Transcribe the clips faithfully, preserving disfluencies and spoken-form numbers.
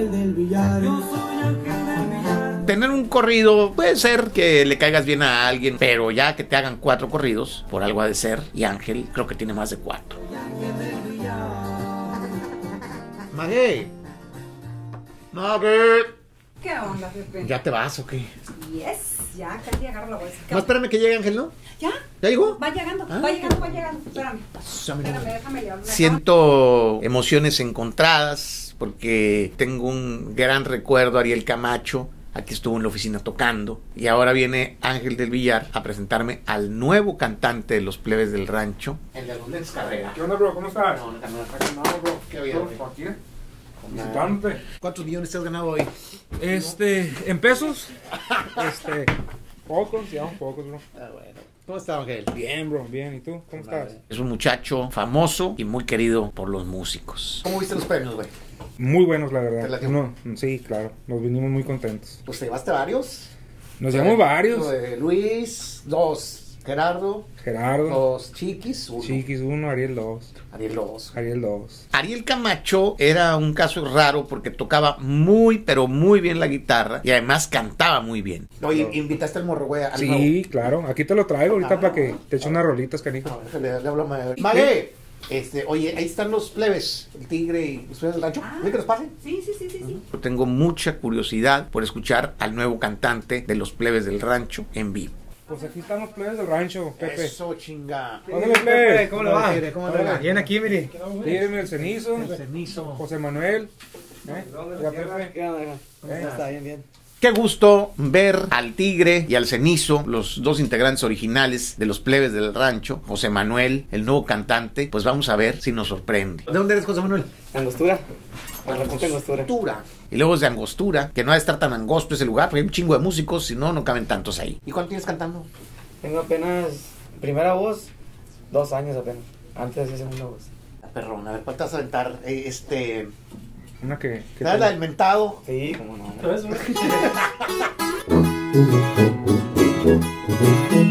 Ángel del Villar. Yo soy Ángel del Villar. Tener un corrido puede ser que le caigas bien a alguien, pero ya que te hagan cuatro corridos, por algo ha de ser. Y Ángel creo que tiene más de cuatro. Maguey. Maguey. ¿Qué onda, Pepe? ¿Ya te vas o qué? Yes. Ya, casi agarro la bolsa. No, espérame que llegue Ángel, ¿no? ¿Ya? ¿Ya llegó? Va llegando, ah, va llegando, va llegando. Espérame. Espérame, déjame llevarme. Siento emociones encontradas porque tengo un gran recuerdo a Ariel Camacho. Aquí estuvo en la oficina tocando. Y ahora viene Ángel del Villar a presentarme al nuevo cantante de Los Plebes del Rancho. El de Alondés Carrera. ¿Qué onda, bro? ¿Cómo estás? No, no, no, no, bro. ¿Qué bien? ¿Aquí? Visitante. ¿Cuántos millones te has ganado hoy? Este, ¿en pesos? Este, pocos, ya, pocos, bro. Ah, bueno. ¿Cómo estás, Ángel? Bien, bro, bien. ¿Y tú? ¿Cómo vale. estás? Es un muchacho famoso y muy querido por los músicos. ¿Cómo viste los premios, güey? Muy buenos, la verdad. No, sí, claro. Nos vinimos muy contentos. ¿Pues te llevaste varios? Nos llevamos varios. Luis, dos. Gerardo, Gerardo, los Chiquis, uno. Chiquis, uno, Ariel, dos. Ariel, dos. Ariel, dos. Ariel Camacho era un caso raro porque tocaba muy, pero muy bien la guitarra y además cantaba muy bien. Oye, no, invitaste al morro, güey. Sí, nuevo. Claro, aquí te lo traigo ahorita ah, para que te eche unas rolitas, canijo. A ver, le, le hablo a Maguey. Este, oye, ahí están los plebes, el Tigre y los Plebes del Rancho. Ah, ¿sí que nos pasen? Sí, sí, sí, sí, sí. Yo tengo mucha curiosidad por escuchar al nuevo cantante de los Plebes del Rancho en vivo. Pues aquí están los plebes del rancho, Pepe. Eso, chinga. Órale, Pepe, ¿cómo le va? ¿Cómo le va? Bien aquí, mire. Dígame el Cenizo. El Cenizo. José Manuel. ¿Eh? ¿Cómo está? Bien, bien. Qué gusto ver al Tigre y al Cenizo, los dos integrantes originales de los Plebes del Rancho. José Manuel, el nuevo cantante, pues vamos a ver si nos sorprende. ¿De dónde eres, José Manuel? Angostura. Angostura. Angostura. Y luego es de Angostura, que no ha de estar tan angosto ese lugar, porque hay un chingo de músicos, si no, no caben tantos ahí. ¿Y cuánto tienes cantando? Tengo apenas primera voz, dos años apenas, antes de segunda voz. La perrona, a ver, ¿cuál te vas a aventar? Eh, este... Una que... que ¿Sabes la del mentado? Sí, como no.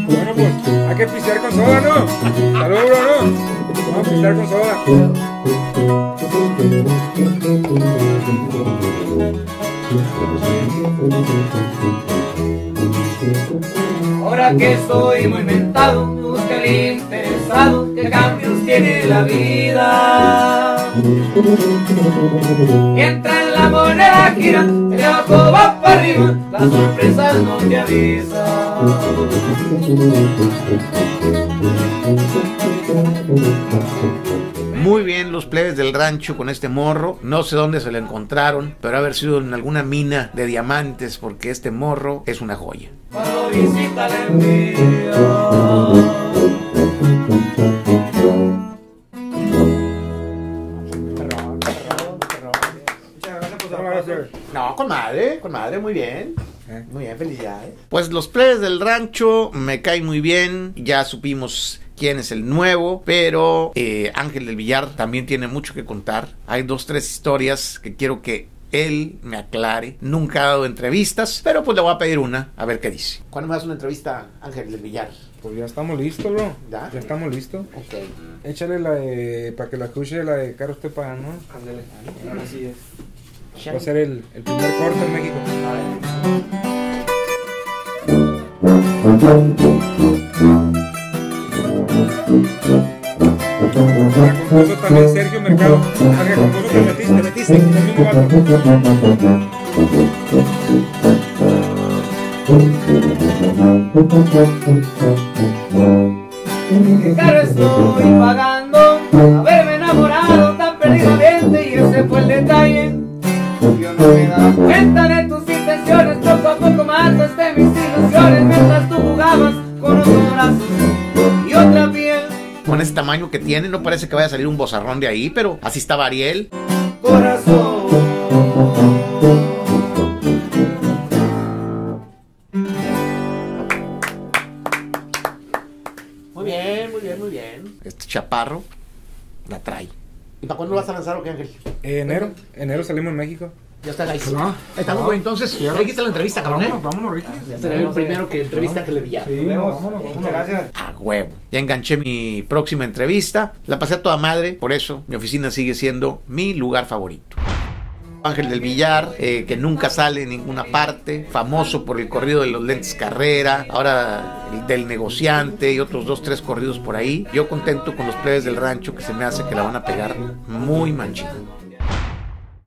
Bueno, pues, hay que pistear con soda, ¿no? Saludos, bro, ¿no? Vamos a pistear con soda. Ahora que estoy muy mentado, busca el interesado, que cambios tiene la vida. Mientras la moneda gira, el abajo va para arriba, las sorpresas no te avisan. Muy bien los plebes del rancho con este morro. No sé dónde se lo encontraron, pero haber sido en alguna mina de diamantes, porque este morro es una joya. Cuando visita la envidia. No, con madre, con madre, muy bien. ¿Eh? Muy bien, felicidades. Pues los plebes del rancho me caen muy bien. Ya supimos quién es el nuevo, pero eh, Ángel del Villar también tiene mucho que contar. Hay dos, tres historias que quiero que él me aclare. Nunca ha dado entrevistas, pero pues le voy a pedir una, a ver qué dice. ¿Cuándo me das una entrevista, Ángel del Villar? Pues ya estamos listos, bro. ¿Ya? Ya estamos listos. Ok. Échale la de... para que la escuche la de Carlos te pagan, ¿no? Ándale. Ahora sí es. Va a ser el, el primer corte en México. La compuso también Sergio Mercado. La que compuso te metiste, te metiste. El mismo vato. Caro estoy pagando haberme enamorado tan perdidamente, y ese fue el detalle. Yo no me daba cuenta de tus intenciones, poco a poco mataste mis ilusiones mientras tú jugabas con otros brazos y otra piel. Con ese tamaño que tiene no parece que vaya a salir un bozarrón de ahí, pero así estaba Ariel. Corazón. Muy bien, muy bien, muy bien. Este chaparro la trae. ¿Y para cuándo lo vas a lanzar o qué, Ángel? Eh, enero, enero salimos en México. Ya está, guys. No, estamos, güey, no, entonces, hay que hacer la entrevista, cabrón. Vámonos, vámonos, Ricky. Ya será el primero que entrevista que le vi. Sí, vámonos, vámonos, vámonos, gracias. A huevo. Ya enganché mi próxima entrevista. La pasé a toda madre, por eso mi oficina sigue siendo mi lugar favorito. Ángel del Villar, eh, que nunca sale en ninguna parte, famoso por el corrido de los Alondés Carrera, ahora el del Negociante y otros dos, tres corridos por ahí. Yo contento con Los Plebes del Rancho, que se me hace que la van a pegar muy manchita.